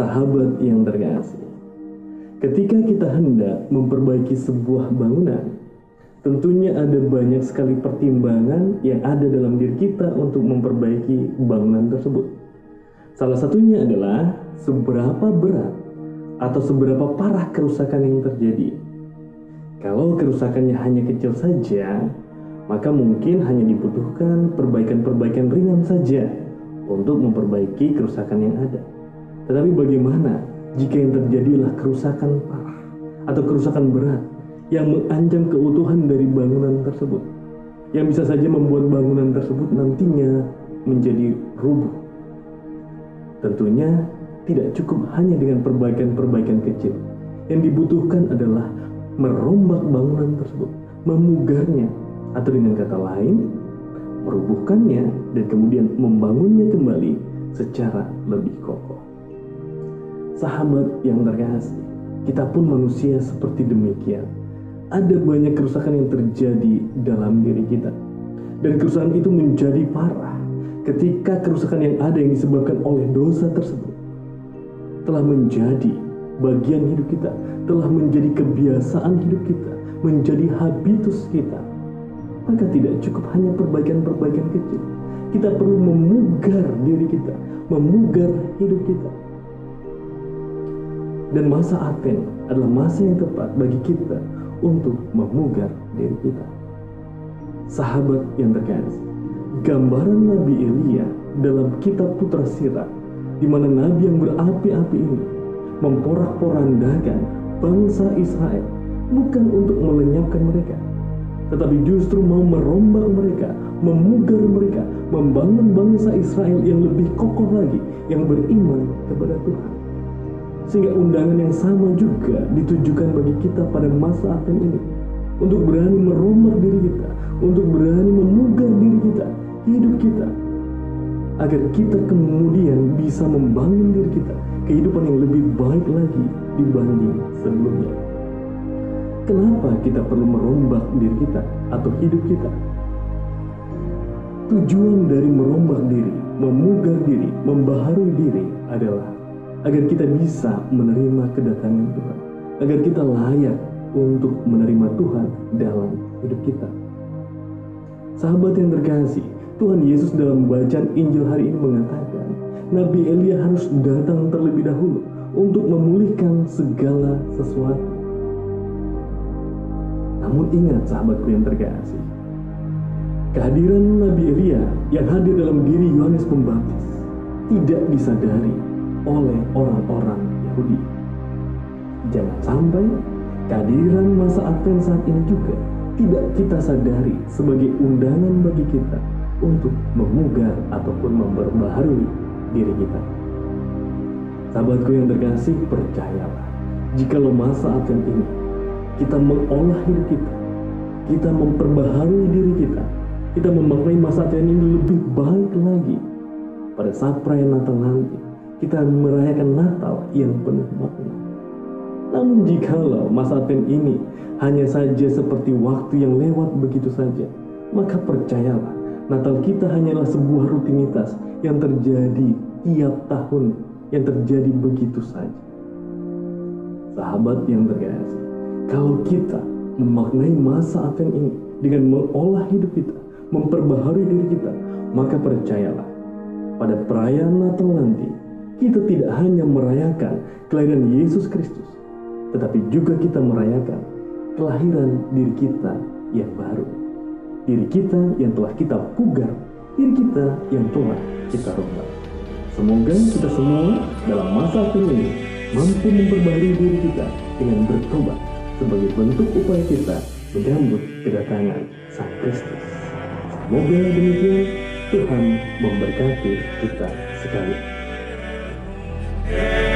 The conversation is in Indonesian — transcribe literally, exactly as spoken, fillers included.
sahabat yang terkasih, ketika kita hendak memperbaiki sebuah bangunan, tentunya ada banyak sekali pertimbangan yang ada dalam diri kita untuk memperbaiki bangunan tersebut. Salah satunya adalah seberapa berat atau seberapa parah kerusakan yang terjadi. Kalau kerusakannya hanya kecil saja, maka mungkin hanya dibutuhkan perbaikan-perbaikan ringan saja untuk memperbaiki kerusakan yang ada. Tetapi bagaimana jika yang terjadilah kerusakan parah atau kerusakan berat yang mengancam keutuhan dari bangunan tersebut, yang bisa saja membuat bangunan tersebut nantinya menjadi rubuh? Tentunya tidak cukup hanya dengan perbaikan-perbaikan kecil. Yang dibutuhkan adalah merombak bangunan tersebut, memugarnya, atau dengan kata lain, merubuhkannya dan kemudian membangunnya kembali secara lebih kokoh. Sahabat yang terkasih, kita pun manusia seperti demikian. Ada banyak kerusakan yang terjadi dalam diri kita, dan kerusakan itu menjadi parah ketika kerusakan yang ada yang disebabkan oleh dosa tersebut telah menjadi bagian hidup kita, telah menjadi kebiasaan hidup kita, menjadi habitus kita. Maka tidak cukup hanya perbaikan-perbaikan kecil. Kita perlu memugar diri kita, memugar hidup kita. Dan masa Advent adalah masa yang tepat bagi kita untuk memugar diri kita. Sahabat yang terkasih, gambaran Nabi Elia dalam kitab Putra Sirah, di mana Nabi yang berapi-api ini memporak-porandakan bangsa Israel, bukan untuk melenyapkan mereka, tetapi justru mau merombak mereka, memugar mereka, membangun bangsa Israel yang lebih kokoh lagi, yang beriman kepada Tuhan. Sehingga undangan yang sama juga ditujukan bagi kita pada masa Advent ini, untuk berani merombak diri kita, untuk berani memugar diri kita, hidup kita, agar kita kemudian bisa membangun diri kita kehidupan yang lebih baik lagi dibanding sebelumnya. Kenapa kita perlu merombak diri kita atau hidup kita? Tujuan dari merombak diri, memugar diri, membaharui diri adalah agar kita bisa menerima kedatangan Tuhan, agar kita layak untuk menerima Tuhan dalam hidup kita. Sahabat yang terkasih, Tuhan Yesus dalam bacaan Injil hari ini mengatakan, Nabi Elia harus datang terlebih dahulu untuk memulihkan segala sesuatu. Namun ingat sahabatku yang terkasih, kehadiran Nabi Elia yang hadir dalam diri Yohanes Pembaptis tidak disadari oleh orang-orang Yahudi. Jangan sampai kehadiran masa Advent saat ini juga tidak kita sadari sebagai undangan bagi kita untuk memugar ataupun memperbaharui diri kita. Sahabatku yang terkasih, percayalah, jikalau masa Advent ini kita mengolah hidup kita, kita memperbaharui diri kita, kita memaknai masa Advent ini lebih baik lagi, pada saat perayaan Natal nanti kita merayakan Natal yang penuh makna. Namun jikalau masa Advent ini hanya saja seperti waktu yang lewat begitu saja, maka percayalah, Natal kita hanyalah sebuah rutinitas yang terjadi tiap tahun, yang terjadi begitu saja. Sahabat yang terkasih, kalau kita memaknai masa Advent ini dengan mengolah hidup kita, memperbaharui diri kita, maka percayalah, pada perayaan Natal nanti kita tidak hanya merayakan kelahiran Yesus Kristus, tetapi juga kita merayakan kelahiran diri kita yang baru, diri kita yang telah kita pugar, diri kita yang telah kita rombak. Semoga kita semua dalam masa ini mampu memperbaharui diri kita dengan bertobat sebagai bentuk upaya kita menyambut kedatangan Sang Kristus. Semoga demikian Tuhan memberkati kita sekalian. Yeah.